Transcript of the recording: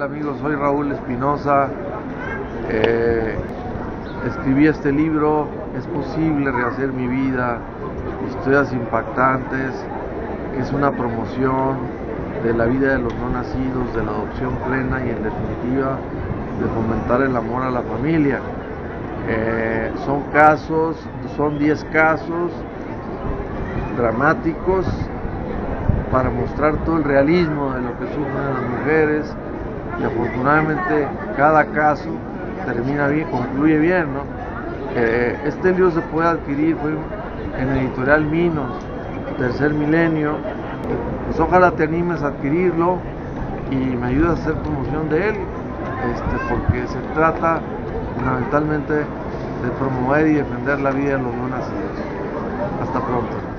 Hola amigos, soy Raúl Espinosa. Escribí este libro, ¿Es posible rehacer mi vida? Historias impactantes. Es una promoción de la vida de los no nacidos, de la adopción plena y en definitiva de fomentar el amor a la familia. Son 10 casos dramáticos para mostrar todo el realismo de lo que sufren las mujeres, y afortunadamente cada caso termina bien, concluye bien, ¿no? Este libro se puede adquirir en Editorial Minos, Tercer Milenio. Pues ojalá te animes a adquirirlo y me ayudes a hacer promoción de él, porque se trata fundamentalmente de promover y defender la vida de los no nacidos. Hasta pronto.